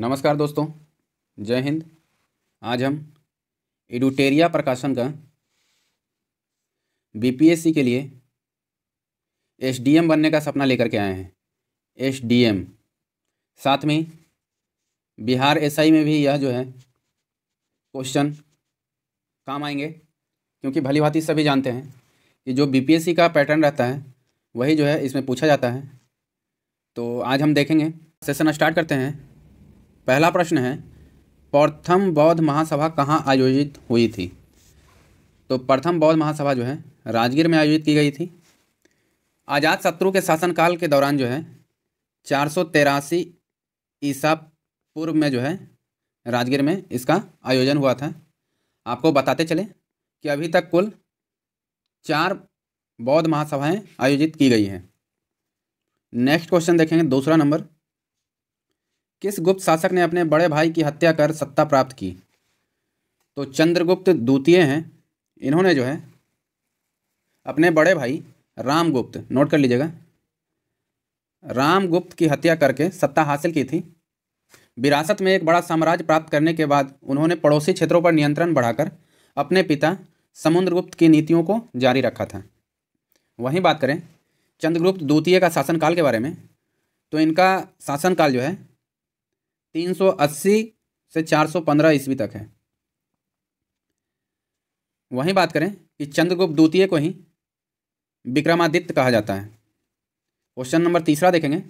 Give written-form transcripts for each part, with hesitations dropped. नमस्कार दोस्तों, जय हिंद। आज हम एडुटेरिया प्रकाशन का बीपीएससी के लिए एसडीएम बनने का सपना लेकर के आए हैं। एसडीएम, साथ में बिहार एसआई में भी यह जो है क्वेश्चन काम आएंगे, क्योंकि भली भांति सभी जानते हैं कि जो बीपीएससी का पैटर्न रहता है वही जो है इसमें पूछा जाता है। तो आज हम देखेंगे, सेशन स्टार्ट करते हैं। पहला प्रश्न है, प्रथम बौद्ध महासभा कहाँ आयोजित हुई थी? तो प्रथम बौद्ध महासभा जो है राजगिर में आयोजित की गई थी। आजाद शत्रु के शासनकाल के दौरान जो है 483 ईसा पूर्व में जो है राजगिर में इसका आयोजन हुआ था। आपको बताते चले कि अभी तक कुल 4 बौद्ध महासभाएं आयोजित की गई हैं। नेक्स्ट क्वेश्चन देखेंगे, दूसरा नंबर, किस गुप्त शासक ने अपने बड़े भाई की हत्या कर सत्ता प्राप्त की? तो चंद्रगुप्त द्वितीय हैं। इन्होंने जो है अपने बड़े भाई रामगुप्त, नोट कर लीजिएगा, रामगुप्त की हत्या करके सत्ता हासिल की थी। विरासत में एक बड़ा साम्राज्य प्राप्त करने के बाद उन्होंने पड़ोसी क्षेत्रों पर नियंत्रण बढ़ाकर अपने पिता समुद्रगुप्त की नीतियों को जारी रखा था। वहीं बात करें चंद्रगुप्त द्वितीय का शासनकाल के बारे में, तो इनका शासनकाल जो है 380 से 415 ईस्वी तक है। वहीं बात करें कि चंद्रगुप्त द्वितीय को ही विक्रमादित्य कहा जाता है। क्वेश्चन नंबर तीसरा देखेंगे,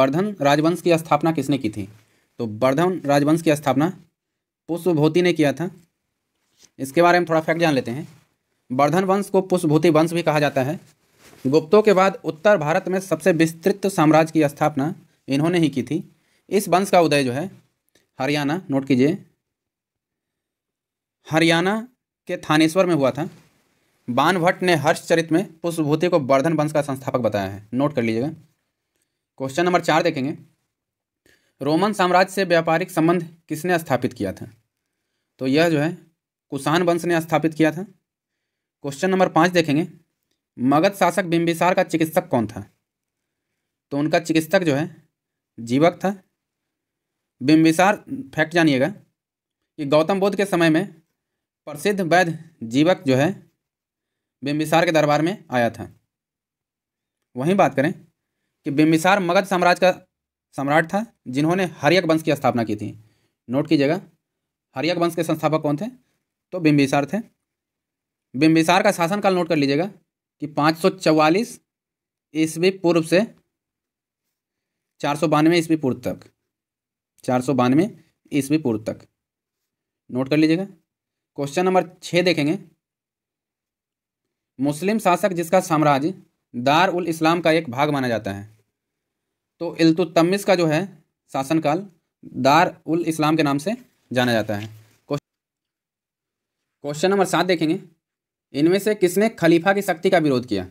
बर्धन राजवंश की स्थापना किसने की थी? तो बर्धन राजवंश की स्थापना पुष्पभूति ने किया था। इसके बारे में थोड़ा फैक्ट जान लेते हैं। बर्धन वंश को पुष्पभूति वंश भी कहा जाता है। गुप्तों के बाद उत्तर भारत में सबसे विस्तृत साम्राज्य की स्थापना इन्होंने ही की थी। इस वंश का उदय जो है हरियाणा, नोट कीजिए, हरियाणा के थानेश्वर में हुआ था। बाणभट्ट ने हर्षचरित में पुष्पभूति को बर्धन वंश का संस्थापक बताया है, नोट कर लीजिएगा। क्वेश्चन नंबर 4 देखेंगे, रोमन साम्राज्य से व्यापारिक संबंध किसने स्थापित किया था? तो यह जो है कुषाण वंश ने स्थापित किया था। क्वेश्चन नंबर 5 देखेंगे, मगध शासक बिंबिसार का चिकित्सक कौन था? तो उनका चिकित्सक जो है जीवक था। बिंबिसार, फैक्ट जानिएगा कि गौतम बुद्ध के समय में प्रसिद्ध वैद्य जीवक जो है बिंबिसार के दरबार में आया था। वहीं बात करें कि बिंबिसार मगध साम्राज्य का सम्राट था, जिन्होंने हर्यक वंश की स्थापना की थी। नोट कीजिएगा, हर्यक वंश के संस्थापक कौन थे? तो बिंबिसार थे। बिंबिसार का शासनकाल नोट कर लीजिएगा कि 544 ईस्वी पूर्व से 492 ईस्वी पूर्व तक, 492 ईस्वी पूर्व तक, नोट कर लीजिएगा। क्वेश्चन नंबर 6 देखेंगे, मुस्लिम शासक जिसका साम्राज्य दार उल इस्लाम का एक भाग माना जाता है, तो इल्तुतमिश का जो है शासनकाल दार उल इस्लाम के नाम से जाना जाता है। क्वेश्चन नंबर 7 देखेंगे, इनमें से किसने खलीफा की शक्ति का विरोध किया?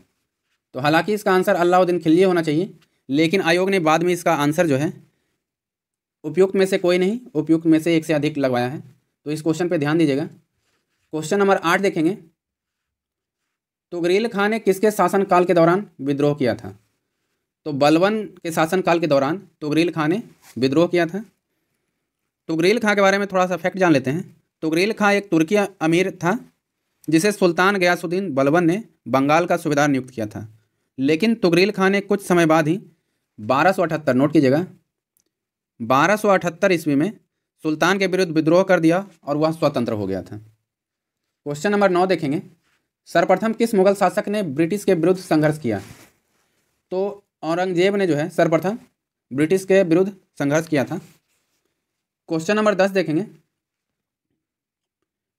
तो हालांकि इसका आंसर अलाउद्दीन खिलजी होना चाहिए, लेकिन आयोग ने बाद में इसका आंसर जो है उपयुक्त में से कोई नहीं, उपयुक्त में से एक से अधिक लगवाया है, तो इस क्वेश्चन पर ध्यान दीजिएगा। क्वेश्चन नंबर 8 देखेंगे, तुगरील खां ने किसके शासनकाल के दौरान विद्रोह किया था? तो बलबन के शासनकाल के दौरान तुगरील खां ने विद्रोह किया था। तुगरील खां के बारे में थोड़ा सा फैक्ट जान लेते हैं। तुगरील खां एक तुर्की अमीर था, जिसे सुल्तान गयासुद्दीन बलबन ने बंगाल का सूबेदार नियुक्त किया था। लेकिन तुगरील खां ने कुछ समय बाद ही 1278, नोट कीजिएगा, 1278 ईस्वी में सुल्तान के विरुद्ध विद्रोह कर दिया और वह स्वतंत्र हो गया था। क्वेश्चन नंबर 9 देखेंगे, सर्वप्रथम किस मुगल शासक ने ब्रिटिश के विरुद्ध संघर्ष किया? तो औरंगजेब ने जो है सर्वप्रथम ब्रिटिश के विरुद्ध संघर्ष किया था। क्वेश्चन नंबर 10 देखेंगे,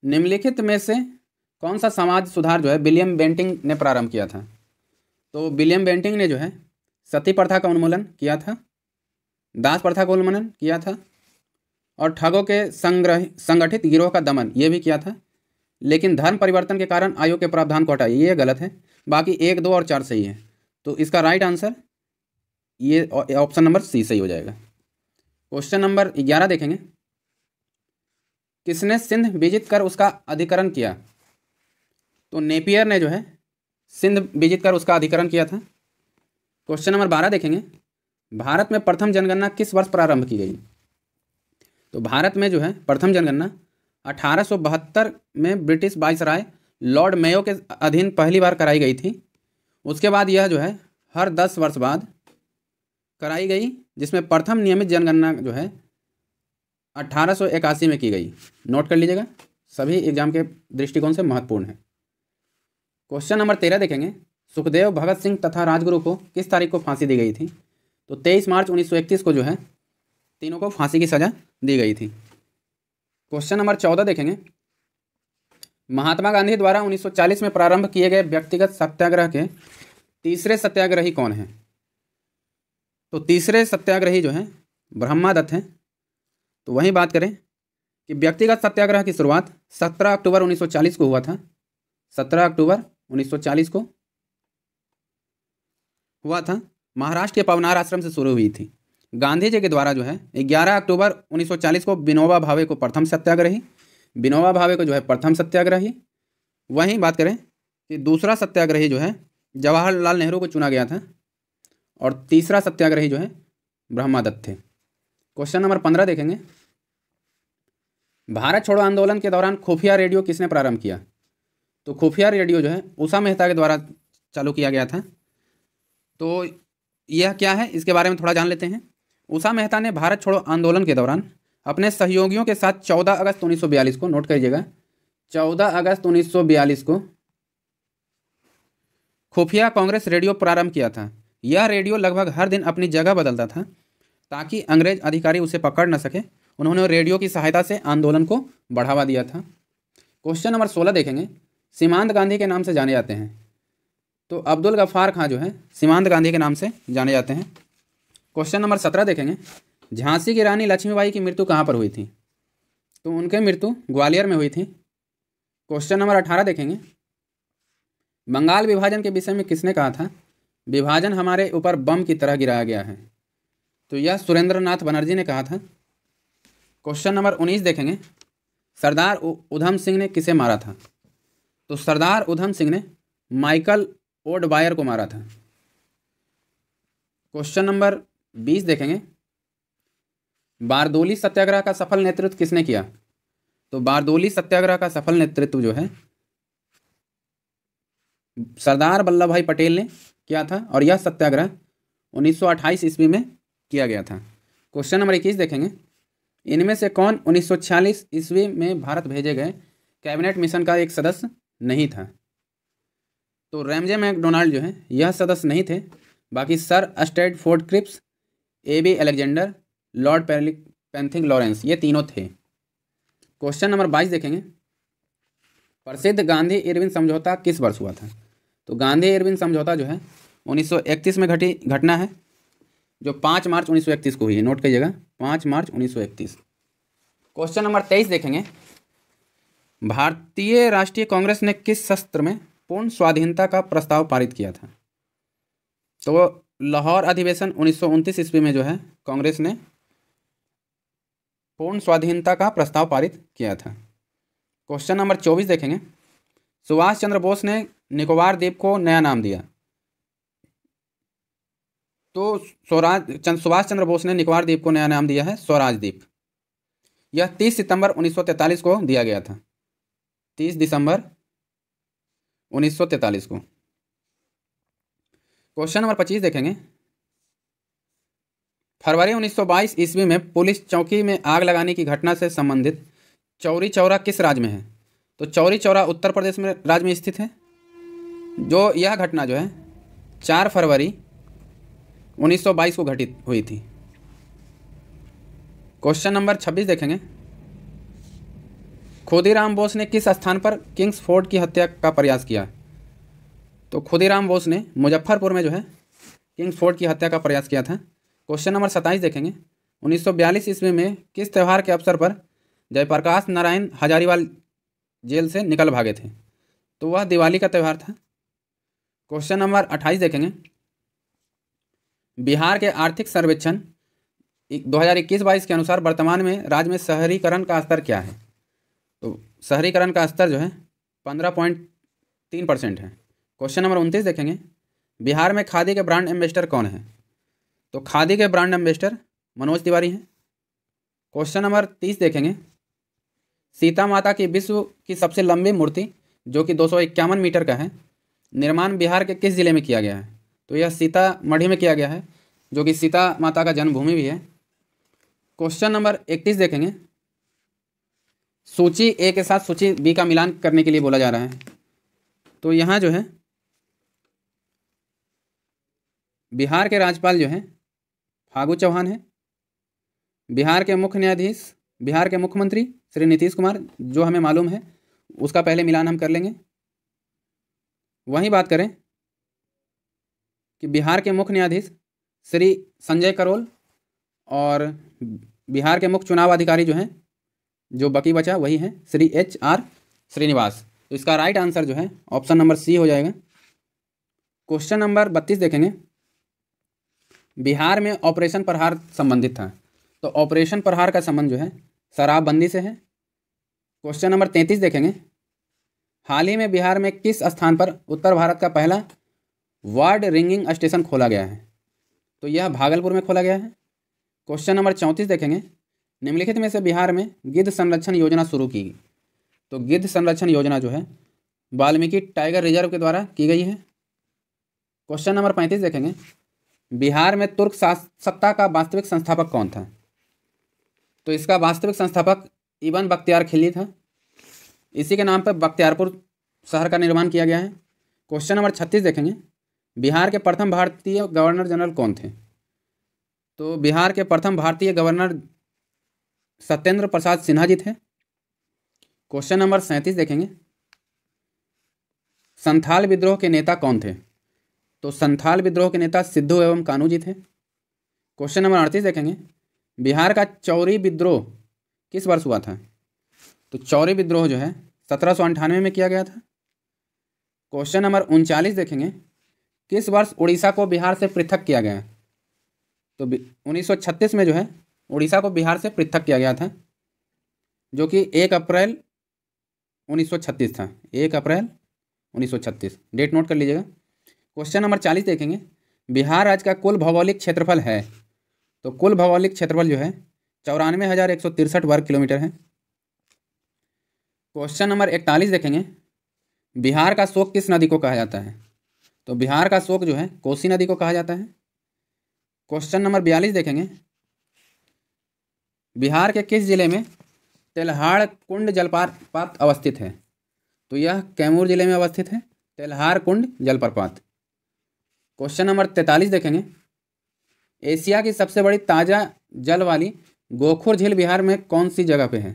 निम्नलिखित में से कौन सा समाज सुधार जो है विलियम बेंटिंग ने प्रारंभ किया था? तो विलियम बेंटिंग ने जो है सती प्रथा का उन्मूलन किया था, दास प्रथा का उन्मूलन किया था, और ठगों के संगठित गिरोह का दमन ये भी किया था। लेकिन धर्म परिवर्तन के कारण आयोग के प्रावधान को हटाइए, ये गलत है। बाकी 1, 2 और 4 सही है, तो इसका राइट आंसर ये ऑप्शन नंबर सी सही हो जाएगा। क्वेश्चन नंबर 11 देखेंगे, किसने सिंध विजित कर उसका अधिकरण किया? तो नेपियर ने जो है सिंध विजित कर उसका अधिकरण किया था। क्वेश्चन नंबर 12 देखेंगे, भारत में प्रथम जनगणना किस वर्ष प्रारंभ की गई? तो भारत में जो है प्रथम जनगणना 1872 में ब्रिटिश वाइसराय लॉर्ड मेयो के अधीन पहली बार कराई गई थी। उसके बाद यह जो है हर 10 वर्ष बाद कराई गई, जिसमें प्रथम नियमित जनगणना जो है 1881 में की गई। नोट कर लीजिएगा, सभी एग्जाम के दृष्टिकोण से महत्वपूर्ण है। क्वेश्चन नंबर 13 देखेंगे, सुखदेव भगत सिंह तथा राजगुरु को किस तारीख को फांसी दी गई थी? तो 23 मार्च 1931 को जो है तीनों को फांसी की सजा दी गई थी। क्वेश्चन नंबर 14 देखेंगे, महात्मा गांधी द्वारा 1940 में प्रारंभ किए गए व्यक्तिगत सत्याग्रह के तीसरे सत्याग्रही कौन हैं? तो तीसरे सत्याग्रही जो हैं ब्रह्मा दत्त हैं। तो वहीं बात करें कि व्यक्तिगत सत्याग्रह की शुरुआत 17 अक्टूबर 1940 को हुआ था, 17 अक्टूबर 1940 को हुआ था। महाराष्ट्र के पवनार आश्रम से शुरू हुई थी। गांधी जी के द्वारा जो है 11 अक्टूबर 1940 को विनोबा भावे को प्रथम सत्याग्रही, विनोबा भावे को जो है प्रथम सत्याग्रही। वहीं बात करें कि दूसरा सत्याग्रही जो है जवाहरलाल नेहरू को चुना गया था, और तीसरा सत्याग्रही जो है ब्रह्मा दत्त थे। क्वेश्चन नंबर 15 देखेंगे, भारत छोड़ो आंदोलन के दौरान खुफिया रेडियो किसने प्रारंभ किया? तो खुफिया रेडियो जो है उषा मेहता के द्वारा चालू किया गया था। तो यह क्या है, इसके बारे में थोड़ा जान लेते हैं। उषा मेहता ने भारत छोड़ो आंदोलन के दौरान अपने सहयोगियों के साथ 14 अगस्त 1942 को, नोट करिएगा, 14 अगस्त 1942 को खुफिया कांग्रेस रेडियो प्रारंभ किया था। यह रेडियो लगभग हर दिन अपनी जगह बदलता था ताकि अंग्रेज अधिकारी उसे पकड़ न सके। उन्होंने रेडियो की सहायता से आंदोलन को बढ़ावा दिया था। क्वेश्चन नंबर 16 देखेंगे, सीमांत गांधी के नाम से जाने जाते हैं। तो अब्दुल गफ्फार खां जो है सीमांत गांधी के नाम से जाने जाते हैं। क्वेश्चन नंबर 17 देखेंगे, झांसी की रानी लक्ष्मीबाई की मृत्यु कहाँ पर हुई थी? तो उनकी मृत्यु ग्वालियर में हुई थी। क्वेश्चन नंबर 18 देखेंगे, बंगाल विभाजन के विषय में किसने कहा था, विभाजन हमारे ऊपर बम की तरह गिराया गया है? तो यह सुरेंद्रनाथ बनर्जी ने कहा था। क्वेश्चन नंबर 19 देखेंगे, सरदार ऊधम सिंह ने किसे मारा था? तो सरदार ऊधम सिंह ने माइकल ओडवायर को मारा था। क्वेश्चन नंबर 20 देखेंगे, बारदोली सत्याग्रह का सफल नेतृत्व किसने किया? तो बारदोली सत्याग्रह का सफल नेतृत्व जो है सरदार वल्लभ भाई पटेल ने किया था, और यह सत्याग्रह 1928 ईस्वी में किया गया था। क्वेश्चन नंबर 21 देखेंगे, इनमें से कौन 1946 ईस्वी में भारत भेजे गए कैबिनेट मिशन का एक सदस्य नहीं था? तो रैमजे मैकडोनाल्ड जो है यह सदस्य नहीं थे, बाकी sir Stafford Cripps, A V Alexander, Lord Pethick Lawrence, ये तीनों थे। क्वेश्चन नंबर 22 देखेंगे, प्रसिद्ध गांधी इरविन समझौता किस वर्ष हुआ था? तो गांधी इरविन समझौता जो है 1931 में घटी घटना है, जो 5 मार्च 1931 को हुई है। नोट करिएगा, 5 मार्च 1931। क्वेश्चन नंबर 23 देखेंगे, भारतीय राष्ट्रीय कांग्रेस ने किस सत्र में पूर्ण स्वाधीनता का प्रस्ताव पारित किया था? तो लाहौर अधिवेशन 1929 ईस्वी में जो है कांग्रेस ने पूर्ण स्वाधीनता का प्रस्ताव पारित किया था। क्वेश्चन नंबर 24 देखेंगे, सुभाष चंद्र बोस ने निकोबारदीप को नया नाम दिया। तो सुभाष चंद्र बोस ने निकोबारदीप को नया नाम दिया है स्वराजदीप। यह 30 सितंबर 1943 को दिया गया था, 30 दिसंबर 1943 को। क्वेश्चन नंबर 25 देखेंगे, फरवरी 1922 ईस्वी में पुलिस चौकी में आग लगाने की घटना से संबंधित चौरी चौरा किस राज्य में है? तो चौरी चौरा उत्तर प्रदेश में राज्य में स्थित है। जो यह घटना जो है 4 फरवरी 1922 को घटित हुई थी। क्वेश्चन नंबर 26 देखेंगे, खुदीराम बोस ने किस स्थान पर किंग्स फोर्ट की हत्या का प्रयास किया? तो खुदीराम बोस ने मुजफ्फरपुर में जो है किंग्स फोर्ट की हत्या का प्रयास किया था। क्वेश्चन नंबर 27 देखेंगे, 1942 ईस्वी में किस त्यौहार के अवसर पर जयप्रकाश नारायण हजारीवाल जेल से निकल भागे थे? तो वह दिवाली का त्यौहार था। क्वेश्चन नंबर 28 देखेंगे, बिहार के आर्थिक सर्वेक्षण 2021-22 के अनुसार वर्तमान में राज्य में शहरीकरण का स्तर क्या है? तो शहरीकरण का स्तर जो है 15.3% है। क्वेश्चन नंबर 29 देखेंगे, बिहार में खादी के ब्रांड एम्बेसडर कौन है? तो खादी के ब्रांड एम्बेसडर मनोज तिवारी हैं। क्वेश्चन नंबर 30 देखेंगे। सीता माता की विश्व की सबसे लंबी मूर्ति जो कि 251 मीटर का है, निर्माण बिहार के किस जिले में किया गया है? तो यह सीतामढ़ी में किया गया है जो कि सीता माता का जन्मभूमि भी है। क्वेश्चन नंबर 31 देखेंगे। सूची ए के साथ सूची बी का मिलान करने के लिए बोला जा रहा है, तो यहाँ जो है बिहार के राज्यपाल जो हैं फागू चौहान हैं, बिहार के मुख्य न्यायाधीश बिहार के मुख्यमंत्री श्री नीतीश कुमार जो हमें मालूम है, उसका पहले मिलान हम कर लेंगे। वहीं बात करें कि बिहार के मुख्य न्यायाधीश श्री संजय करोल और बिहार के मुख्य चुनाव अधिकारी जो हैं, जो बाकी बचा वही हैं श्री HR श्रीनिवास। तो इसका राइट आंसर जो है ऑप्शन नंबर सी हो जाएगा। क्वेश्चन नंबर 32 देखेंगे। बिहार में ऑपरेशन प्रहार संबंधित था, तो ऑपरेशन प्रहार का संबंध जो है शराबबंदी से है। क्वेश्चन नंबर 33 देखेंगे। हाल ही में बिहार में किस स्थान पर उत्तर भारत का पहला वार्ड रिंगिंग स्टेशन खोला गया है? तो यह भागलपुर में खोला गया है। क्वेश्चन नंबर 34 देखेंगे। निम्नलिखित में से बिहार में गिद्ध संरक्षण योजना शुरू की गई, तो गिद्ध संरक्षण योजना जो है वाल्मीकि टाइगर रिजर्व के द्वारा की गई है। क्वेश्चन नंबर 35 देखेंगे। बिहार में तुर्क सत्ता का वास्तविक संस्थापक कौन था? तो इसका वास्तविक संस्थापक इबन बख्तियार खिलजी था। इसी के नाम पर बख्तियारपुर शहर का निर्माण किया गया है। क्वेश्चन नंबर 36 देखेंगे। बिहार के प्रथम भारतीय गवर्नर जनरल कौन थे? तो बिहार के प्रथम भारतीय गवर्नर सत्येंद्र प्रसाद सिन्हा जी थे। क्वेश्चन नंबर 37 देखेंगे। संथाल विद्रोह के नेता कौन थे? तो संथाल विद्रोह के नेता सिद्धू एवं कान्हू जी थे। क्वेश्चन नंबर 38 देखेंगे। बिहार का चौरी विद्रोह किस वर्ष हुआ था? तो चौरी विद्रोह जो है 1798 में किया गया था। क्वेश्चन नंबर 39 देखेंगे। किस वर्ष उड़ीसा को बिहार से पृथक किया गया? तो 1936 में जो है उड़ीसा को बिहार से पृथक किया गया था, जो कि 1 अप्रैल 1936 था। 1 अप्रैल 1936 डेट नोट कर लीजिएगा। क्वेश्चन नंबर 40 देखेंगे। बिहार राज्य का कुल भौगोलिक क्षेत्रफल है, तो कुल भौगोलिक क्षेत्रफल जो है 94,163 वर्ग किलोमीटर है। क्वेश्चन नंबर 41 देखेंगे। बिहार का शोक किस नदी को कहा जाता है? तो बिहार का शोक जो है कोसी नदी को कहा जाता है। क्वेश्चन नंबर 42 देखेंगे। बिहार के किस जिले में तेल्हाड़ कुंड जलप्रपात अवस्थित है? तो यह कैमूर जिले में अवस्थित है तेल्हाड़ कुंड जलप्रपात। क्वेश्चन नंबर 43 देखेंगे। एशिया की सबसे बड़ी ताज़ा जल वाली गोखुर झील बिहार में कौन सी जगह पे है?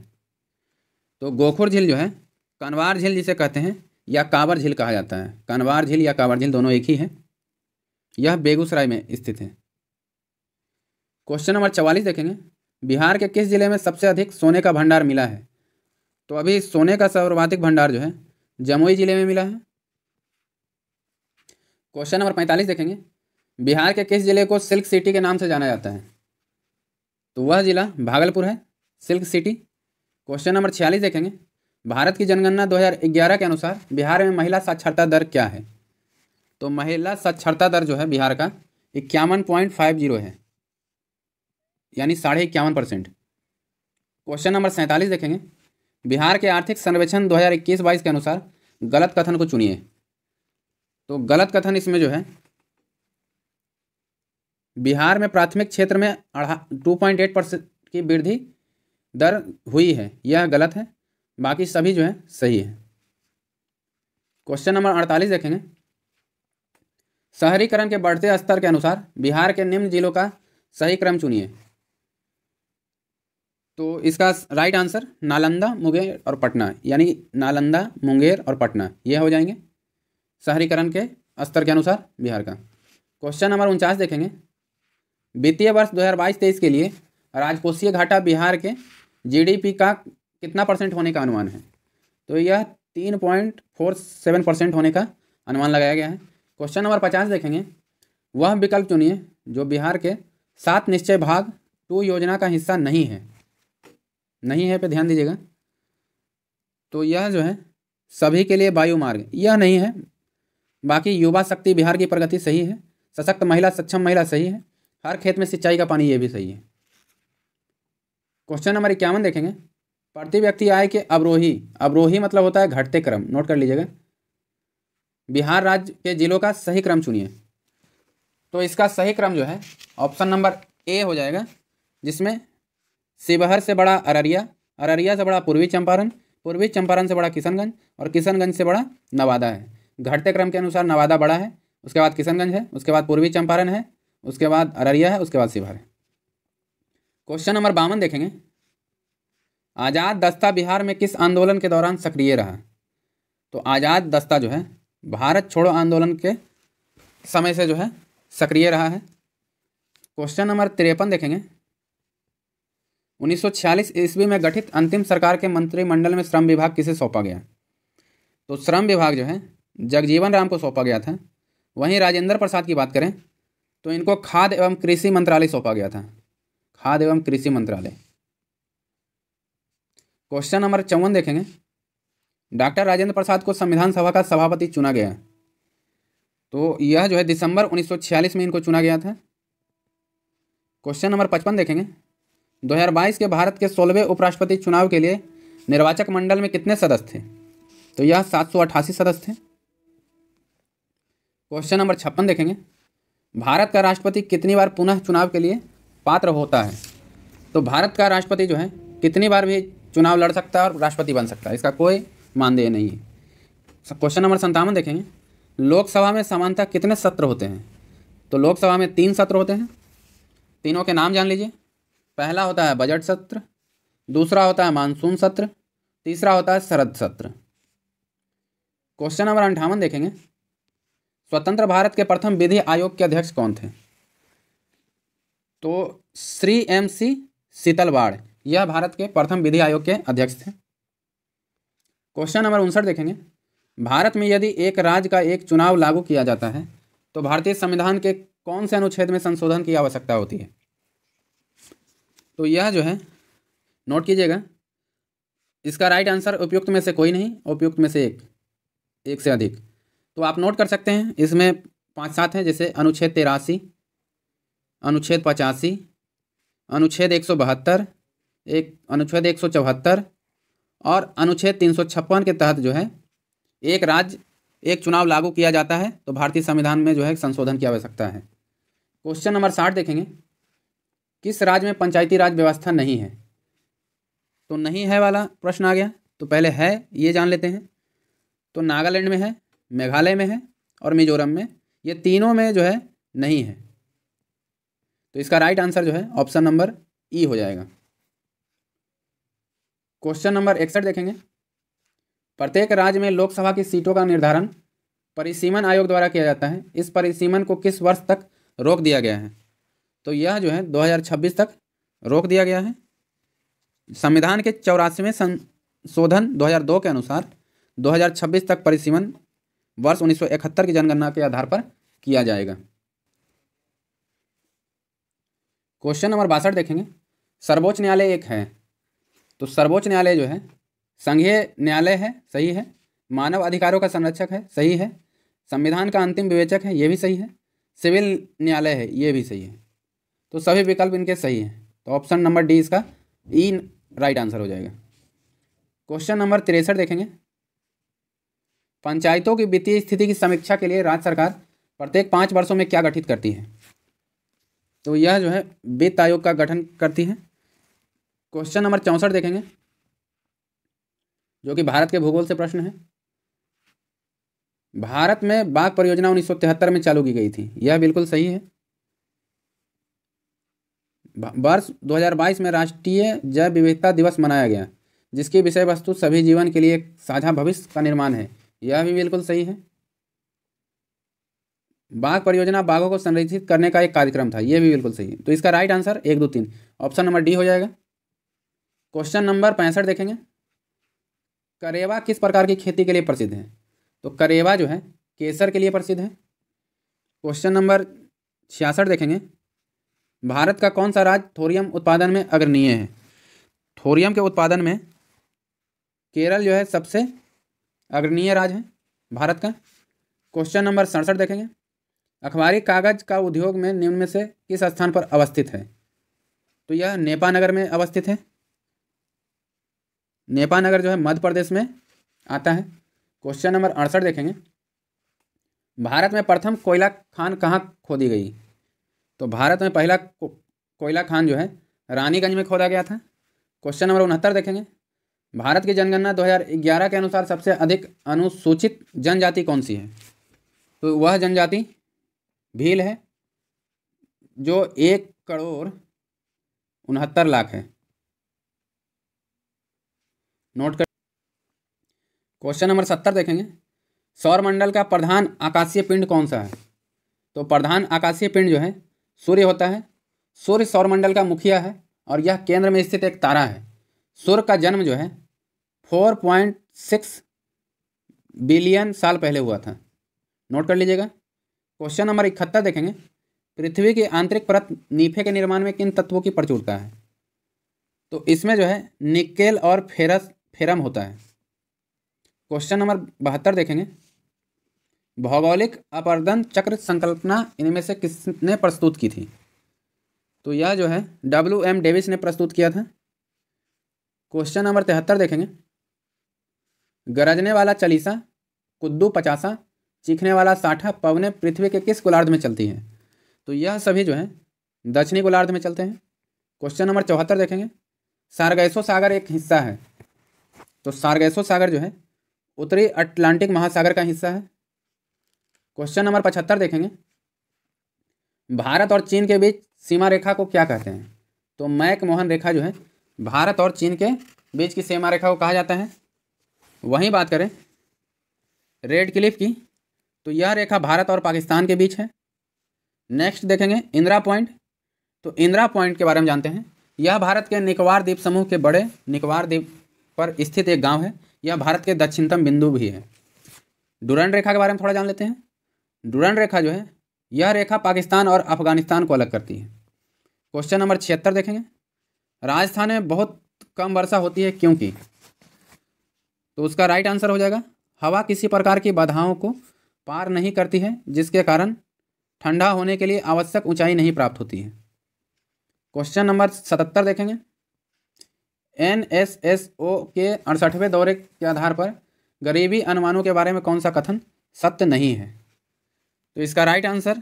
तो गोखुर झील जो है कनवार झील जिसे कहते हैं या कांवर झील कहा जाता है। कनवार झील या कांवर झील दोनों एक ही है। यह बेगूसराय में स्थित है। क्वेश्चन नंबर 44 देखेंगे। बिहार के किस जिले में सबसे अधिक सोने का भंडार मिला है? तो अभी सोने का सर्वाधिक भंडार जो है जमुई जिले में मिला है। क्वेश्चन नंबर 45 देखेंगे। बिहार के किस जिले को सिल्क सिटी के नाम से जाना जाता है? तो वह जिला भागलपुर है, सिल्क सिटी। क्वेश्चन नंबर 46 देखेंगे। भारत की जनगणना 2011 के अनुसार बिहार में महिला साक्षरता दर क्या है? तो महिला साक्षरता दर जो है बिहार का 51.50 है, यानी 51.5%। क्वेश्चन नंबर 47 देखेंगे। बिहार के आर्थिक सर्वेक्षण 2021-22 के अनुसार गलत कथन को चुनिए, तो गलत कथन इसमें जो है बिहार में प्राथमिक क्षेत्र में 2.8% की वृद्धि दर हुई है, यह गलत है, बाकी सभी जो है सही है। क्वेश्चन नंबर 48 देखेंगे। शहरीकरण के बढ़ते स्तर के अनुसार बिहार के निम्न जिलों का सही क्रम चुनिए, तो इसका राइट आंसर नालंदा, मुंगेर और पटना, यानी नालंदा, मुंगेर और पटना यह हो जाएंगे शहरीकरण के स्तर के अनुसार बिहार का। क्वेश्चन नंबर 49 देखेंगे। वित्तीय वर्ष 2022-23 के लिए राजकोषीय घाटा बिहार के जीडीपी का कितना % होने का अनुमान है? तो यह 3.47% होने का अनुमान लगाया गया है। क्वेश्चन नंबर 50 देखेंगे। वह विकल्प चुनिए जो बिहार के सात निश्चय भाग 2 योजना का हिस्सा नहीं है, नहीं है पे ध्यान दीजिएगा। तो यह जो है सभी के लिए वायु मार्ग यह नहीं है, बाकी युवा शक्ति बिहार की प्रगति सही है, सशक्त महिला सक्षम महिला सही है, हर खेत में सिंचाई का पानी ये भी सही है। क्वेश्चन नंबर 51 देखेंगे। प्रति व्यक्ति आय के अवरोही, अवरोही मतलब होता है घटते क्रम, नोट कर लीजिएगा। बिहार राज्य के जिलों का सही क्रम चुनिए, तो इसका सही क्रम जो है ऑप्शन नंबर ए हो जाएगा, जिसमें शिवहर से बड़ा अररिया, अररिया से बड़ा पूर्वी चंपारण, पूर्वी चंपारण से बड़ा किशनगंज और किशनगंज से बड़ा नवादा है। घटते क्रम के अनुसार नवादा बड़ा है, उसके बाद किशनगंज है, उसके बाद पूर्वी चंपारण है, उसके बाद अररिया है, उसके बाद शिवहर है। क्वेश्चन नंबर 52 देखेंगे। आज़ाद दस्ता बिहार में किस आंदोलन के दौरान सक्रिय रहा? तो आज़ाद दस्ता जो है भारत छोड़ो आंदोलन के समय से जो है सक्रिय रहा है। क्वेश्चन नंबर 53 देखेंगे। 1946 ईस्वी में गठित अंतिम सरकार के मंत्रिमंडल में श्रम विभाग किसे सौंपा गया? तो श्रम विभाग जो है जगजीवन राम को सौंपा गया था। वहीं राजेंद्र प्रसाद की बात करें तो इनको खाद्य एवं कृषि मंत्रालय सौंपा गया था, खाद्य एवं कृषि मंत्रालय। क्वेश्चन नंबर 54 देखेंगे। डॉक्टर राजेंद्र प्रसाद को संविधान सभा का सभापति चुना गया, तो यह जो है दिसंबर 1946 में इनको चुना गया था। क्वेश्चन नंबर 55 देखेंगे। 2022 के भारत के 16वें उपराष्ट्रपति चुनाव के लिए निर्वाचक मंडल में कितने सदस्य थे? तो यह 788 सदस्य थे। क्वेश्चन नंबर 56 देखेंगे। भारत का राष्ट्रपति कितनी बार पुनः चुनाव के लिए पात्र होता है? तो भारत का राष्ट्रपति जो है कितनी बार भी चुनाव लड़ सकता है और राष्ट्रपति बन सकता है, इसका कोई मानदेय नहीं है। क्वेश्चन नंबर 57 देखेंगे। लोकसभा में सामान्यतः कितने सत्र होते हैं? तो लोकसभा में 3 सत्र होते हैं, तीनों के नाम जान लीजिए। पहला होता है बजट सत्र, दूसरा होता है मानसून सत्र, तीसरा होता है शरद सत्र। क्वेश्चन नंबर 58 देखेंगे। स्वतंत्र भारत के प्रथम विधि आयोग के अध्यक्ष कौन थे? तो श्री MC शीतलवाड़, यह भारत के प्रथम विधि आयोग के अध्यक्ष थे। क्वेश्चन नंबर 59 देखेंगे। भारत में यदि एक राज्य का एक चुनाव लागू किया जाता है तो भारतीय संविधान के कौन से अनुच्छेद में संशोधन की आवश्यकता होती है? तो यह जो है नोट कीजिएगा, इसका राइट आंसर उपयुक्त में से कोई नहीं, उपयुक्त में से एक से अधिक। तो आप नोट कर सकते हैं, इसमें 5-7 हैं, जैसे अनुच्छेद 83, अनुच्छेद 85, अनुच्छेद 172, अनुच्छेद 174 और अनुच्छेद 356 के तहत जो है एक राज्य एक चुनाव लागू किया जाता है तो भारतीय संविधान में जो है संशोधन की आवश्यकता है। क्वेश्चन नंबर 60 देखेंगे। किस राज्य में पंचायती राज व्यवस्था नहीं है? तो नहीं है वाला प्रश्न आ गया, तो पहले है ये जान लेते हैं। तो नागालैंड में है, मेघालय में है और मिजोरम में, ये तीनों में जो है नहीं है, तो इसका राइट आंसर जो है ऑप्शन नंबर ई हो जाएगा। क्वेश्चन नंबर 61 देखेंगे। प्रत्येक राज्य में लोकसभा की सीटों का निर्धारण परिसीमन आयोग द्वारा किया जाता है, इस परिसीमन को किस वर्ष तक रोक दिया गया है? तो यह जो है 2026 तक रोक दिया गया है। संविधान के 84वें संशोधन 2002 के अनुसार 2026 तक परिसीमन वर्ष 1971 की जनगणना के आधार पर किया जाएगा। क्वेश्चन नंबर 62 देखेंगे। सर्वोच्च न्यायालय एक है, तो सर्वोच्च न्यायालय जो है संघीय न्यायालय है, सही है। मानव अधिकारों का संरक्षक है, सही है। संविधान का अंतिम विवेचक है, ये भी सही है। सिविल न्यायालय है, ये भी सही है। तो सभी विकल्प इनके सही हैं, तो ऑप्शन नंबर डी इसका ई राइट आंसर हो जाएगा। क्वेश्चन नंबर 63 देखेंगे। पंचायतों की वित्तीय स्थिति की समीक्षा के लिए राज्य सरकार प्रत्येक 5 वर्षों में क्या गठित करती है? तो यह जो है वित्त आयोग का गठन करती है। क्वेश्चन नंबर 64 देखेंगे, जो कि भारत के भूगोल से प्रश्न है। भारत में बाघ परियोजना 1973 में चालू की गई थी, यह बिल्कुल सही है। वर्ष 2022 में राष्ट्रीय जैव विविधता दिवस मनाया गया, जिसकी विषय वस्तु सभी जीवन के लिए एक साझा भविष्य का निर्माण है, यह भी बिल्कुल सही है। बाघ परियोजना बाघों को संरक्षित करने का एक कार्यक्रम था, यह भी बिल्कुल सही है। तो इसका right answer 1, 2, 3 option number D हो जाएगा। क्वेश्चन नंबर 65 देखेंगे। करेवा किस प्रकार की खेती के लिए प्रसिद्ध है? तो करेवा जो है केसर के लिए प्रसिद्ध है। क्वेश्चन नंबर 66 देखेंगे। भारत का कौन सा राज्य थोरियम उत्पादन में अग्रणीय है? थोरियम के उत्पादन में केरल जो है सबसे अग्रणीय राज्य है भारत का। क्वेश्चन नंबर 67 देखेंगे। अखबारी कागज का उद्योग में निम्न में से किस स्थान पर अवस्थित है? तो यह नेपानगर में अवस्थित है, नेपानगर जो है मध्य प्रदेश में आता है। क्वेश्चन नंबर 68 देखेंगे, भारत में प्रथम कोयला खान कहाँ खोदी गई? तो भारत में पहला कोयला खान जो है रानीगंज में खोदा गया था। क्वेश्चन नंबर 69 देखेंगे, भारत की जनगणना 2011 के अनुसार सबसे अधिक अनुसूचित जनजाति कौन सी है? तो वह जनजाति भील है जो 1,69,00,000 है, नोट कर। क्वेश्चन नंबर 70 देखेंगे, सौरमंडल का प्रधान आकाशीय पिंड कौन सा है? तो प्रधान आकाशीय पिंड जो है सूर्य होता है। सूर्य सौरमंडल का मुखिया है और यह केंद्र में स्थित एक तारा है। सूर्य का जन्म जो है 4.6 बिलियन साल पहले हुआ था, नोट कर लीजिएगा। क्वेश्चन नंबर 71 देखेंगे, पृथ्वी की आंतरिक परत नीफे के निर्माण में किन तत्वों की प्रचुरता है? तो इसमें जो है निकेल और फेरम होता है। क्वेश्चन नंबर 72 देखेंगे, भौगोलिक अपवर्धन चक्र संकल्पना इनमें से किसने प्रस्तुत की थी? तो यह जो है W M डेविस ने प्रस्तुत किया था। क्वेश्चन नंबर 73 देखेंगे, गरजने वाला चालीसा, कुद्दू 50, चीखने वाला 60 पवने पृथ्वी के किस गोलार्ध में चलती है? तो यह सभी जो है दक्षिणी गोलार्ध में चलते हैं। क्वेश्चन नंबर 74 देखेंगे, सारगैसो सागर एक हिस्सा है। तो सारगैसो सागर जो है उत्तरी अटलांटिक महासागर का हिस्सा है। क्वेश्चन नंबर 75 देखेंगे, भारत और चीन के बीच सीमा रेखा को क्या कहते हैं? तो मैकमोहन रेखा जो है भारत और चीन के बीच की सीमा रेखा को कहा जाता है। वहीं बात करें रेड क्लिफ की, तो यह रेखा भारत और पाकिस्तान के बीच है। नेक्स्ट देखेंगे इंदिरा पॉइंट, तो इंदिरा पॉइंट के बारे में जानते हैं। यह भारत के निकोबारदीप समूह के बड़े निकोबारदीप पर स्थित एक गांव है। यह भारत के दक्षिणतम बिंदु भी है। डुरंड रेखा के बारे में थोड़ा जान लेते हैं। डुरंड रेखा जो है यह रेखा पाकिस्तान और अफगानिस्तान को अलग करती है। क्वेश्चन नंबर 76 देखेंगे, राजस्थान में बहुत कम वर्षा होती है क्योंकि? तो उसका राइट आंसर हो जाएगा, हवा किसी प्रकार की बाधाओं को पार नहीं करती है जिसके कारण ठंडा होने के लिए आवश्यक ऊंचाई नहीं प्राप्त होती है। क्वेश्चन नंबर 77 देखेंगे, NSSO के 68वें दौरे के आधार पर गरीबी अनुमानों के बारे में कौन सा कथन सत्य नहीं है? तो इसका right answer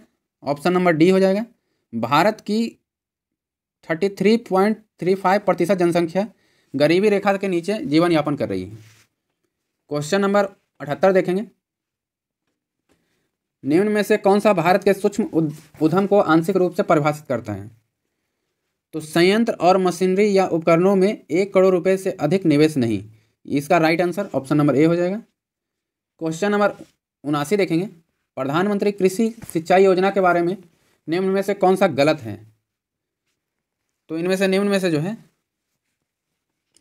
option number D हो जाएगा, भारत की 33.35% जनसंख्या गरीबी रेखा के नीचे जीवन यापन कर रही है। क्वेश्चन नंबर 78 देखेंगे, निम्न में से कौन सा भारत के सूक्ष्म उद्यम को आंशिक रूप से परिभाषित करता है? तो संयंत्र और मशीनरी या उपकरणों में 1 करोड़ रुपए से अधिक निवेश नहीं। इसका right answer option number A हो जाएगा। क्वेश्चन नंबर 79 देखेंगे, प्रधानमंत्री कृषि सिंचाई योजना के बारे में निम्न में से कौन सा गलत है? तो इनमें से निम्न में से जो है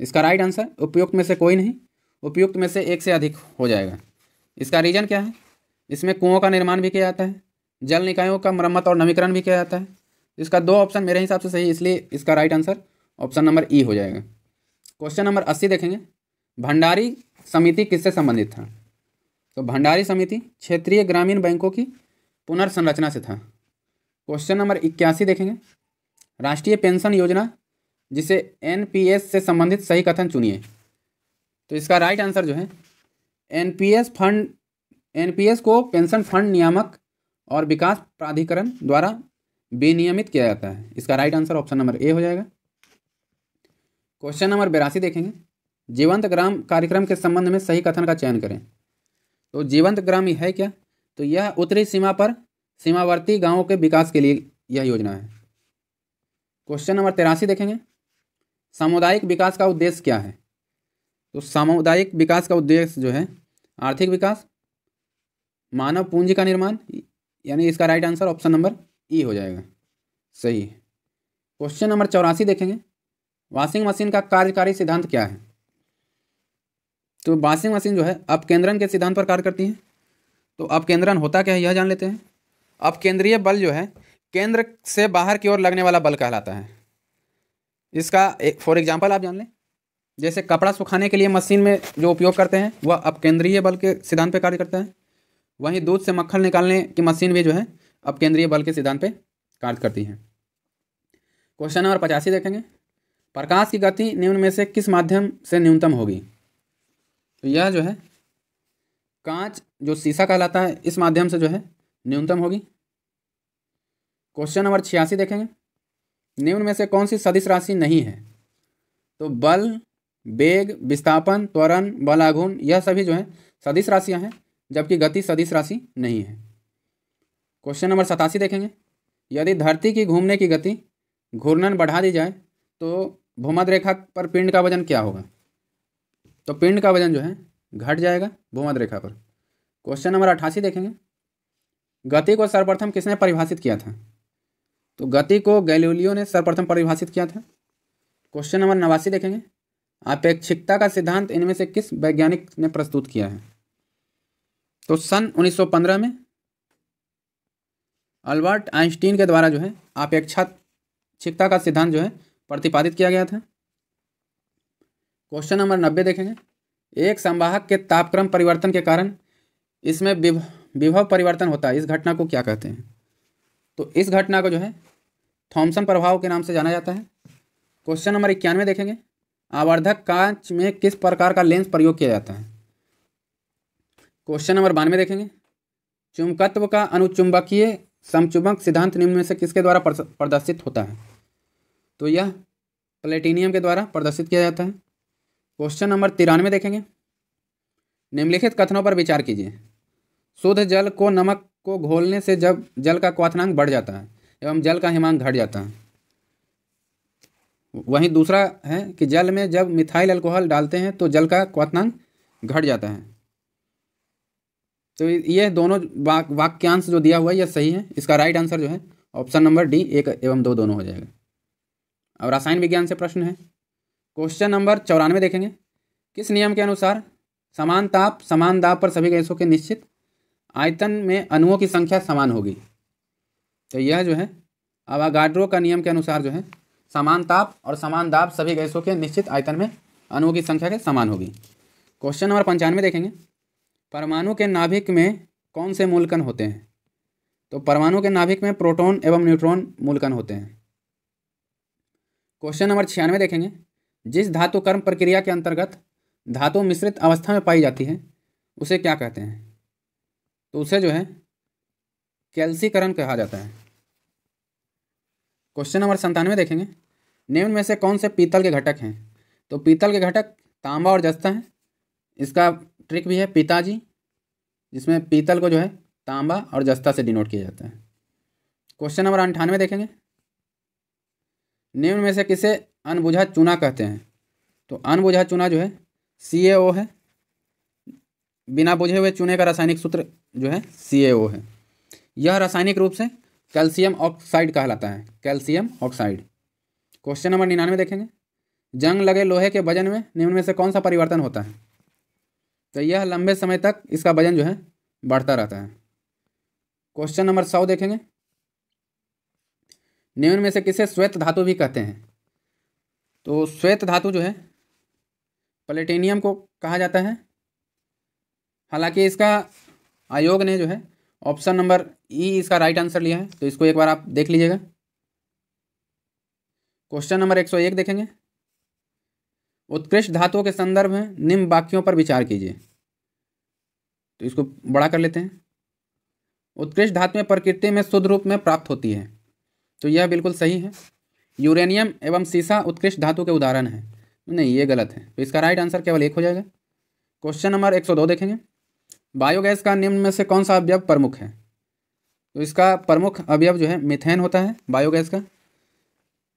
इसका राइट आंसर उपयुक्त में से कोई नहीं, उपयुक्त में से एक से अधिक हो जाएगा। इसका रीजन क्या है? इसमें कुओं का निर्माण भी किया जाता है, जल निकायों का मरम्मत और नवीकरण भी किया जाता है। इसका 2 ऑप्शन मेरे हिसाब से सही, इसलिए इसका right answer option number E हो जाएगा। क्वेश्चन नंबर 80 देखेंगे, भंडारी समिति किससे संबंधित था? तो भंडारी समिति क्षेत्रीय ग्रामीण बैंकों की पुनर्संरचना से था। क्वेश्चन नंबर 81 देखेंगे, राष्ट्रीय पेंशन योजना जिसे NPS से संबंधित सही कथन चुनिए। तो इसका राइट आंसर जो है NPS को पेंशन फंड नियामक और विकास प्राधिकरण द्वारा विनियमित किया जाता है। इसका right answer option number A हो जाएगा। क्वेश्चन नंबर 82 देखेंगे, जीवंत ग्राम कार्यक्रम के संबंध में सही कथन का चयन करें। तो जीवंत ग्राम है क्या? तो यह उत्तरी सीमा पर सीमावर्ती गांवों के विकास के लिए यह योजना है। क्वेश्चन नंबर 83 देखेंगे, सामुदायिक विकास का उद्देश्य क्या है? तो सामुदायिक विकास का उद्देश्य जो है आर्थिक विकास, मानव पूंजी का निर्माण, यानी इसका right answer option number E हो जाएगा, सही है। क्वेश्चन नंबर 84 देखेंगे, वॉशिंग मशीन का कार्यकारी सिद्धांत क्या है? तो वॉशिंग मशीन जो है अपकेंद्रण के सिद्धांत पर कार्य करती है। तो अपकेंद्रण होता क्या है यह जान लेते हैं। अपकेंद्रीय बल जो है केंद्र से बाहर की ओर लगने वाला बल कहलाता है। इसका एक फॉर एग्जाम्पल आप जान लें, जैसे कपड़ा सुखाने के लिए मशीन में जो उपयोग करते हैं वह अपकेंद्रीय बल के सिद्धांत पर कार्य करता है। वहीं दूध से मक्खन निकालने की मशीन भी जो है अब केंद्रीय बल के सिद्धांत पे कार्य करती है। क्वेश्चन नंबर 85 देखेंगे, प्रकाश की गति निम्न में से किस माध्यम से न्यूनतम होगी? तो यह जो है कांच जो शीशा कहलाता है इस माध्यम से जो है न्यूनतम होगी। क्वेश्चन नंबर 86 देखेंगे, निम्न में से कौन सी सदिश राशि नहीं है? तो बल, वेग, विस्थापन, त्वरण, बलाघूर्ण यह सभी जो है सदिश राशियां हैं, जबकि गति सदिश राशि नहीं है। क्वेश्चन नंबर 87 देखेंगे, यदि धरती की घूमने की गति घूर्णन बढ़ा दी जाए तो भूमध्य रेखा पर पिंड का वजन क्या होगा? तो पिंड का वजन जो है घट जाएगा भूमध्य रेखा पर। क्वेश्चन नंबर 88 देखेंगे, गति को सर्वप्रथम किसने परिभाषित किया था? तो गति को गैलीलियो ने सर्वप्रथम परिभाषित किया था। क्वेश्चन नंबर 89 देखेंगे, अपेक्षिकता का सिद्धांत इनमें से किस वैज्ञानिक ने प्रस्तुत किया है? तो सन 1915 में अल्बर्ट आइंस्टीन के द्वारा जो है अपेक्षिकता का सिद्धांत जो है प्रतिपादित किया गया था। क्वेश्चन नंबर 90 देखेंगे, एक संवाहक के तापक्रम परिवर्तन के कारण इसमें विभव परिवर्तन होता है, इस घटना को क्या कहते हैं? तो इस घटना को जो है थॉम्सन प्रभाव के नाम से जाना जाता है। क्वेश्चन नंबर 91 देखेंगे, आवर्धक कांच में किस प्रकार का लेंस प्रयोग किया जाता है? क्वेश्चन नंबर 92 देखेंगे, चुंबकत्व का अनुचुंबकीय समचुंबक सिद्धांत निम्न में से किसके द्वारा प्रदर्शित होता है? तो यह प्लेटिनियम के द्वारा प्रदर्शित किया जाता है। क्वेश्चन नंबर 93 देखेंगे, निम्नलिखित कथनों पर विचार कीजिए। शुद्ध जल को नमक को घोलने से जब जल का क्वथनांक बढ़ जाता है एवं जल का हिमांक घट जाता है। वहीं दूसरा है कि जल में जब मिथाइल अल्कोहल डालते हैं तो जल का क्वथनांक घट जाता है। तो यह दोनों वाक्यांश जो दिया हुआ है यह सही है। इसका राइट आंसर जो है ऑप्शन नंबर डी 1 एवं 2 दोनों हो जाएगा। अब रसायन विज्ञान से प्रश्न है। क्वेश्चन नंबर 94 देखेंगे, किस नियम के अनुसार समान ताप समान दाब पर सभी गैसों के निश्चित आयतन में अणुओं की संख्या समान होगी? तो यह जो है अवागाड्रो का नियम के अनुसार जो है समान ताप और समान दाब सभी गैसों के निश्चित आयतन में अणुओं की संख्या के समान होगी। क्वेश्चन नंबर 95 देखेंगे, परमाणु के नाभिक में कौन से मूलकण होते हैं? तो परमाणु के नाभिक में प्रोटॉन एवं न्यूट्रॉन मूलकण होते हैं। क्वेश्चन नंबर 96 देखेंगे, जिस धातु कर्म प्रक्रिया के अंतर्गत धातु मिश्रित अवस्था में पाई जाती है उसे क्या कहते हैं? तो उसे जो है कैल्सीकरण कहा जाता है। क्वेश्चन नंबर 97 देखेंगे, निम्न में से कौन से पीतल के घटक हैं? तो पीतल के घटक तांबा और जस्ता हैं। इसका ट्रिक भी है पिताजी, जिसमें पीतल को जो है तांबा और जस्ता से डिनोट किया जाता है। क्वेश्चन नंबर 98 देखेंगे, निम्न में से किसे अनबुझा चूना कहते हैं? तो अनबुझा चूना जो है CaO है। बिना बुझे हुए चूने का रासायनिक सूत्र जो है CaO है। यह रासायनिक रूप से कैल्शियम ऑक्साइड कहलाता है, कैल्शियम ऑक्साइड। क्वेश्चन नंबर 99 देखेंगे, जंग लगे लोहे के वजन में निम्न में से कौन सा परिवर्तन होता है? तो यह लंबे समय तक इसका वजन जो है बढ़ता रहता है। क्वेश्चन नंबर 100 देखेंगे, निम्न में से किसे श्वेत धातु भी कहते हैं? तो श्वेत धातु जो है प्लेटिनियम को कहा जाता है। हालांकि इसका आयोग ने जो है ऑप्शन नंबर ई इसका राइट आंसर लिया है, तो इसको एक बार आप देख लीजिएगा। क्वेश्चन नंबर 101 देखेंगे, उत्कृष्ट धातुओं के संदर्भ में निम्न वाक्यों पर विचार कीजिए। तो इसको बड़ा कर लेते हैं। उत्कृष्ट धातुएं प्रकृति में शुद्ध रूप में प्राप्त होती है, तो यह बिल्कुल सही है। यूरेनियम एवं शीशा उत्कृष्ट धातु के उदाहरण है, नहीं ये गलत है, तो इसका राइट आंसर केवल 1 हो जाएगा। क्वेश्चन नंबर 102 देखेंगे, बायोगैस का निम्न में से कौन सा अवयव प्रमुख है? तो इसका प्रमुख अवयव जो है मीथेन होता है बायोगैस का,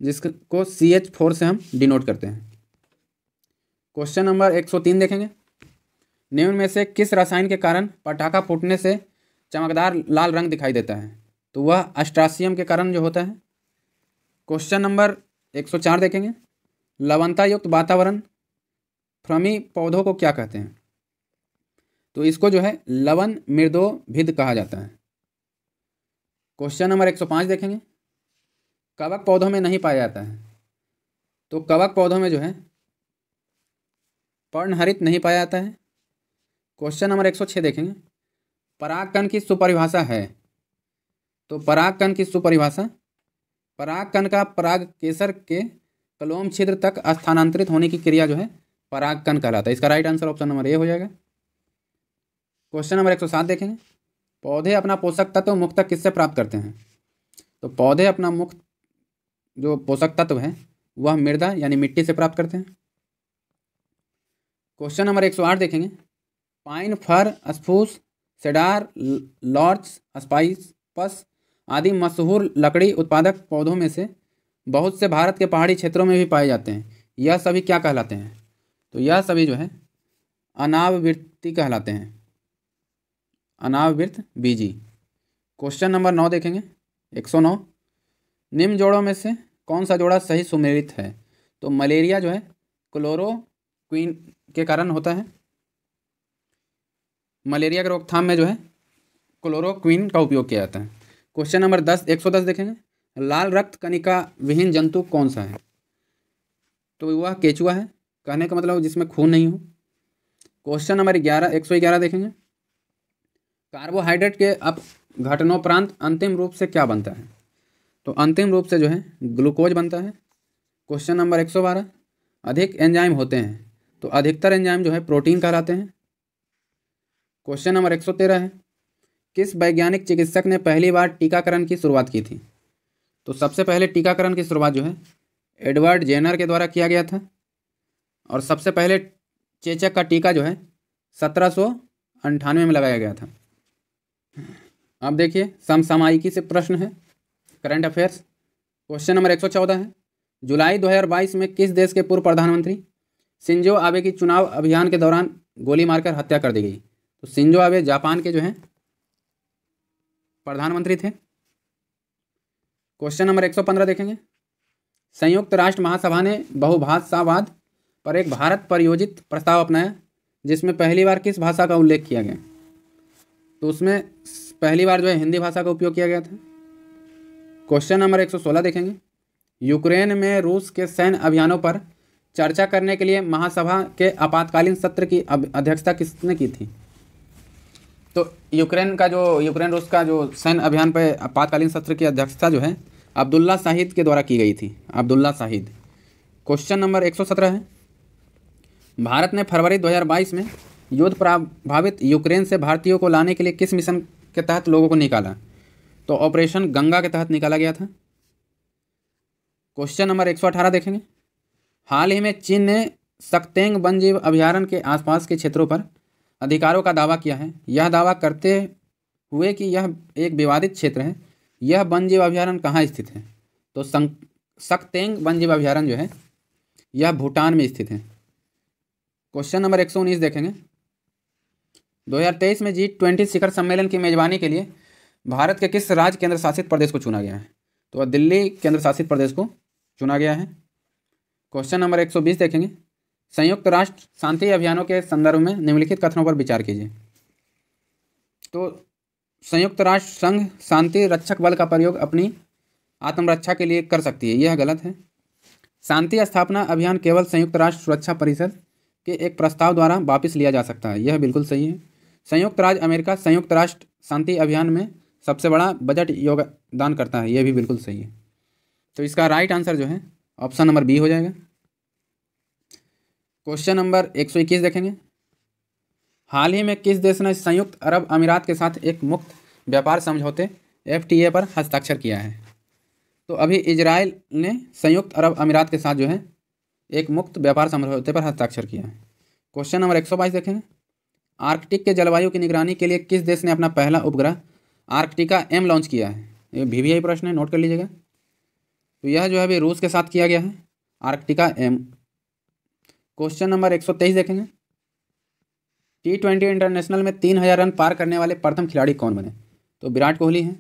जिसको CH4 से हम डिनोट करते हैं। क्वेश्चन नंबर 103 देखेंगे, निम्न में से किस रसायन के कारण पटाखा फूटने से चमकदार लाल रंग दिखाई देता है? तो वह ऑस्ट्रासियम के कारण जो होता है। क्वेश्चन नंबर 104 देखेंगे, लवणतायुक्त वातावरण फ्रमी पौधों को क्या कहते हैं? तो इसको जो है लवण मृदोभिद कहा जाता है। क्वेश्चन नंबर 105 देखेंगे, कवक पौधों में नहीं पाया जाता है। तो कवक पौधों में जो है पर्णहरित नहीं पाया जाता है। क्वेश्चन नंबर 106 देखेंगे, परागकण की सुपरिभाषा है। तो परागकण की सुपरिभाषा, परागकण का पराग केसर के कलोम क्षेत्र तक स्थानांतरित होने की क्रिया जो है परागकण कहलाता है। इसका right answer option number A हो जाएगा। क्वेश्चन नंबर 107 देखेंगे, पौधे अपना पोषक तत्व मुख्यतः किससे प्राप्त करते हैं? तो पौधे अपना मुख्य जो पोषक तत्व है वह मृदा यानी मिट्टी से प्राप्त करते हैं। क्वेश्चन नंबर 108 देखेंगे, pine, fir, spruce, cedar, larch, spice आदि मशहूर लकड़ी उत्पादक पौधों में से बहुत से भारत के पहाड़ी क्षेत्रों में भी पाए जाते हैं, यह सभी क्या कहलाते हैं? तो यह सभी जो है अनावृत्ति कहलाते हैं, अनावृत बीजी। क्वेश्चन नंबर 9 देखेंगे 109, निम्न जोड़ों में से कौन सा जोड़ा सही सुमेलित है? तो मलेरिया जो है क्लोरोक्विन के कारण होता है, मलेरिया के रोकथाम में जो है क्लोरोक्विन का उपयोग किया जाता है। क्वेश्चन नंबर 110 देखेंगे, लाल रक्त कणिका विहीन जंतु कौन सा है? तो वह केचुआ है, कहने का मतलब जिसमें खून नहीं हो। क्वेश्चन नंबर 111 देखेंगे, कार्बोहाइड्रेट के अब घटनोपरांत अंतिम रूप से क्या बनता है? तो अंतिम रूप से जो है ग्लूकोज बनता है। क्वेश्चन नंबर 112, अधिक एंजाइम होते हैं तो अधिकतर एंजाइम जो है प्रोटीन कहलाते हैं। क्वेश्चन नंबर 113 है, किस वैज्ञानिक चिकित्सक ने पहली बार टीकाकरण की शुरुआत की थी? तो सबसे पहले टीकाकरण की शुरुआत जो है एडवर्ड जेनर के द्वारा किया गया था, और सबसे पहले चेचक का टीका जो है 1798 में लगाया गया था। अब देखिए समसामयिकी से प्रश्न है, करंट अफेयर्स। क्वेश्चन नंबर 114 है, जुलाई 2022 में किस देश के पूर्व प्रधानमंत्री शिंजो आबे की चुनाव अभियान के दौरान गोली मारकर हत्या कर दी गई? तो शिंजो आबे जापान के जो हैं प्रधानमंत्री थे। क्वेश्चन नंबर 115 देखेंगे, संयुक्त राष्ट्र महासभा ने बहुभाषावाद पर एक भारत परियोजित प्रस्ताव अपनाया जिसमें पहली बार किस भाषा का उल्लेख किया गया? तो उसमें पहली बार जो है हिंदी भाषा का उपयोग किया गया था। क्वेश्चन नंबर 116 देखेंगे, यूक्रेन में रूस के सैन्य अभियानों पर चर्चा करने के लिए महासभा के आपातकालीन सत्र की अध्यक्षता किसने की थी? तो यूक्रेन रूस का जो सैन्य अभियान पर आपातकालीन सत्र की अध्यक्षता जो है अब्दुल्ला शाहिद के द्वारा की गई थी, अब्दुल्ला शाहिद। क्वेश्चन नंबर 117 है, भारत ने फरवरी 2022 में युद्ध प्रभावित यूक्रेन से भारतीयों को लाने के लिए किस मिशन के तहत लोगों को निकाला? तो ऑपरेशन गंगा के तहत निकाला गया था। क्वेश्चन नंबर 118 देखेंगे, हाल ही में चीन ने सक्तेंग वन्यजीव अभयारण्य के आसपास के क्षेत्रों पर अधिकारों का दावा किया है, यह दावा करते हुए कि यह एक विवादित क्षेत्र है। यह वन्यजीव अभयारण्य कहाँ स्थित है? तो सक्तेंग वन्यजीव अभयारण्य जो है यह भूटान में स्थित है। क्वेश्चन नंबर 119 देखेंगे, 2023 में G20 शिखर सम्मेलन की मेजबानी के लिए भारत के किस राज्य केंद्र शासित प्रदेश को चुना गया है? तो दिल्ली केंद्र शासित प्रदेश को चुना गया है। क्वेश्चन नंबर 120 देखेंगे, संयुक्त राष्ट्र शांति अभियानों के संदर्भ में निम्नलिखित कथनों पर विचार कीजिए। तो संयुक्त राष्ट्र संघ शांति रक्षक बल का प्रयोग अपनी आत्मरक्षा के लिए कर सकती है, यह गलत है। शांति स्थापना अभियान केवल संयुक्त राष्ट्र सुरक्षा परिषद के एक प्रस्ताव द्वारा वापस लिया जा सकता है, यह बिल्कुल सही है। संयुक्त राज्य अमेरिका संयुक्त राष्ट्र शांति अभियान में सबसे बड़ा बजट योगदान करता है, यह भी बिल्कुल सही है। तो इसका राइट आंसर जो है ऑप्शन नंबर बी हो जाएगा। क्वेश्चन नंबर 121 देखेंगे, हाल ही में किस देश ने संयुक्त अरब अमीरात के साथ एक मुक्त व्यापार समझौते FTA पर हस्ताक्षर किया है? तो अभी इजराइल ने संयुक्त अरब अमीरात के साथ जो है एक मुक्त व्यापार समझौते पर हस्ताक्षर किया है। क्वेश्चन नंबर 122 देखेंगे, आर्कटिक के जलवायु की निगरानी के लिए किस देश ने अपना पहला उपग्रह आर्कटिका M लॉन्च किया है? ये VVI प्रश्न है, नोट कर लीजिएगा। तो यह जो है अभी रूस के साथ किया गया है, आर्कटिका M। क्वेश्चन नंबर 123 देखेंगे, T20 इंटरनेशनल में 3000 रन पार करने वाले प्रथम खिलाड़ी कौन बने? तो विराट कोहली हैं।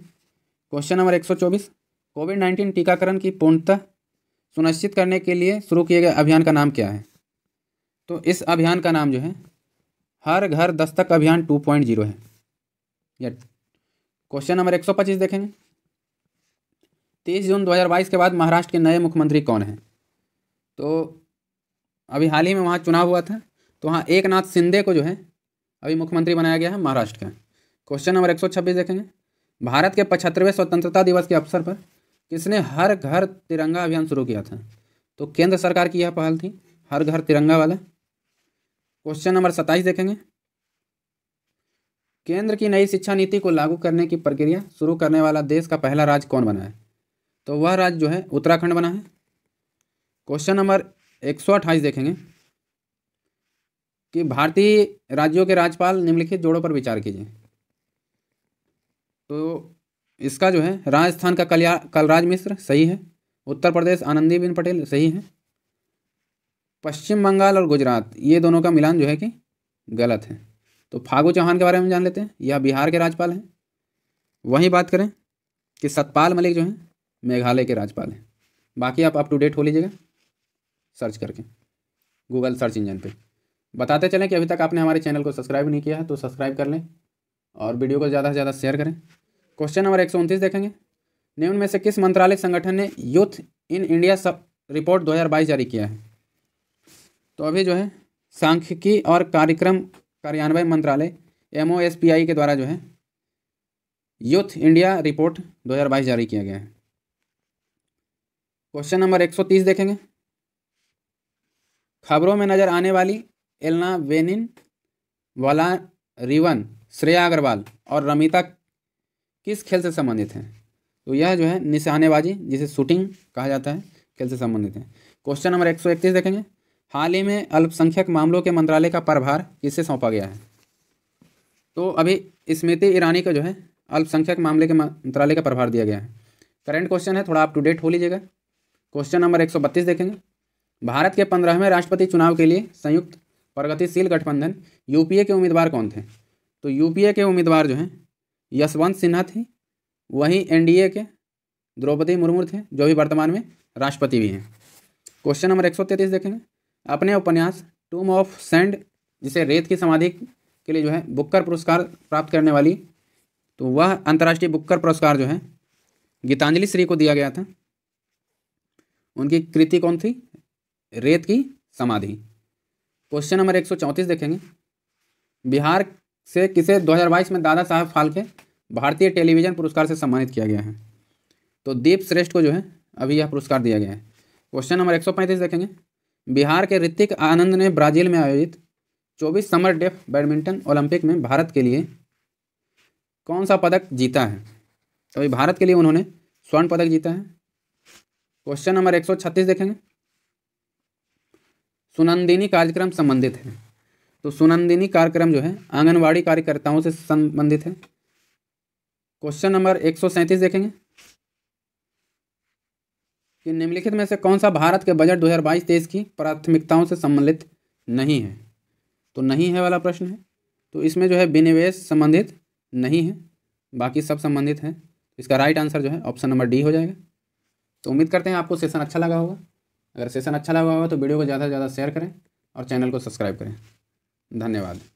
क्वेश्चन नंबर 124, COVID-19 टीकाकरण की पूर्णता सुनिश्चित करने के लिए शुरू किए गए अभियान का नाम क्या है? तो इस अभियान का नाम जो है हर घर दस्तक अभियान 2.0 है। क्वेश्चन नंबर 125 देखेंगे, 30 जून 2022 के बाद महाराष्ट्र के नए मुख्यमंत्री कौन हैं? तो अभी हाल ही में वहाँ चुनाव हुआ था, तो वहाँ एकनाथ शिंदे को जो है अभी मुख्यमंत्री बनाया गया है महाराष्ट्र का। क्वेश्चन नंबर 126 देखेंगे, भारत के 75वें स्वतंत्रता दिवस के अवसर पर किसने हर घर तिरंगा अभियान शुरू किया था? तो केंद्र सरकार की यह पहल थी, हर घर तिरंगा वाला। क्वेश्चन नंबर 27 देखेंगे, केंद्र की नई शिक्षा नीति को लागू करने की प्रक्रिया शुरू करने वाला देश का पहला राज्य कौन बना है? तो वह राज्य जो है उत्तराखंड बना है। क्वेश्चन नंबर 128 देखेंगे कि भारतीय राज्यों के राज्यपाल निम्नलिखित जोड़ों पर विचार कीजिए। तो इसका जो है राजस्थान का कलराज मिश्र सही है, उत्तर प्रदेश आनंदीबेन पटेल सही है, पश्चिम बंगाल और गुजरात ये दोनों का मिलान जो है कि गलत है। तो फागू चौहान के बारे में जान लेते हैं, यह बिहार के राज्यपाल हैं। वहीं बात करें कि सतपाल मलिक जो हैं मेघालय के राज्यपाल हैं। बाकी आप अप टू डेट हो लीजिएगा सर्च करके गूगल सर्च इंजन पे। बताते चलें कि अभी तक आपने हमारे चैनल को सब्सक्राइब नहीं किया है तो सब्सक्राइब कर लें और वीडियो को ज़्यादा से ज़्यादा शेयर करें। क्वेश्चन नंबर 129 देखेंगे, निम्न में से किस मंत्रालय संगठन ने यूथ इन इंडिया सब रिपोर्ट 2022 जारी किया है? तो अभी जो है सांख्यिकी और कार्यक्रम कार्यान्वयन मंत्रालय MOSPI के द्वारा जो है यूथ इंडिया रिपोर्ट 2022 जारी किया गया है। क्वेश्चन नंबर 130 देखेंगे, खबरों में नजर आने वाली एलना वेनिन वाला रिवन श्रेया अग्रवाल और रमिता किस खेल से संबंधित हैं? तो यह जो है निशानेबाजी जिसे शूटिंग कहा जाता है खेल से संबंधित है। क्वेश्चन नंबर 131 देखेंगे, हाल ही में अल्पसंख्यक मामलों के मंत्रालय का प्रभार किसे सौंपा गया है? तो अभी स्मृति ईरानी का जो है अल्पसंख्यक मामले के मंत्रालय का प्रभार दिया गया है। करंट क्वेश्चन है, थोड़ा अप टू डेट हो लीजिएगा। क्वेश्चन नंबर 132 देखेंगे, भारत के 15वें राष्ट्रपति चुनाव के लिए संयुक्त प्रगतिशील गठबंधन UPA के उम्मीदवार कौन थे? तो UPA के उम्मीदवार जो हैं यशवंत सिन्हा थे, वहीं NDA के द्रौपदी मुर्मू थे जो भी वर्तमान में राष्ट्रपति भी हैं। क्वेश्चन नंबर 133 देखेंगे, अपने उपन्यास टूम ऑफ सैंड जिसे रेत की समाधि के लिए जो है बुकर पुरस्कार प्राप्त करने वाली, तो वह अंतर्राष्ट्रीय बुकर पुरस्कार जो है गीतांजलि श्री को दिया गया था। उनकी कृति कौन थी? रेत की समाधि। क्वेश्चन नंबर 134 देखेंगे, बिहार से किसे 2022 में दादा साहब फाल्के भारतीय टेलीविजन पुरस्कार से सम्मानित किया गया है? तो दीप श्रेष्ठ को जो है अभी यह पुरस्कार दिया गया है। क्वेश्चन नंबर 135 देखेंगे, बिहार के ऋतिक आनंद ने ब्राजील में आयोजित 24 समर डेफ बैडमिंटन ओलंपिक में भारत के लिए कौन सा पदक जीता है? अभी भारत के लिए उन्होंने स्वर्ण पदक जीता है। क्वेश्चन नंबर 136 देखेंगे, सुनंदिनी कार्यक्रम संबंधित है। तो सुनंदिनी कार्यक्रम जो है आंगनवाड़ी कार्यकर्ताओं से संबंधित है। क्वेश्चन नंबर 137 देखेंगे कि निम्नलिखित में से कौन सा भारत के बजट 2022-23 की प्राथमिकताओं से सम्मिलित नहीं है? तो नहीं है वाला प्रश्न है, तो इसमें जो है विनिवेश संबंधित नहीं है, बाकी सब संबंधित है। इसका राइट आंसर जो है ऑप्शन नंबर डी हो जाएगा। तो उम्मीद करते हैं आपको सेशन अच्छा लगा होगा। अगर सेशन अच्छा लगा होगा तो वीडियो को ज़्यादा से ज़्यादा शेयर करें और चैनल को सब्सक्राइब करें। धन्यवाद।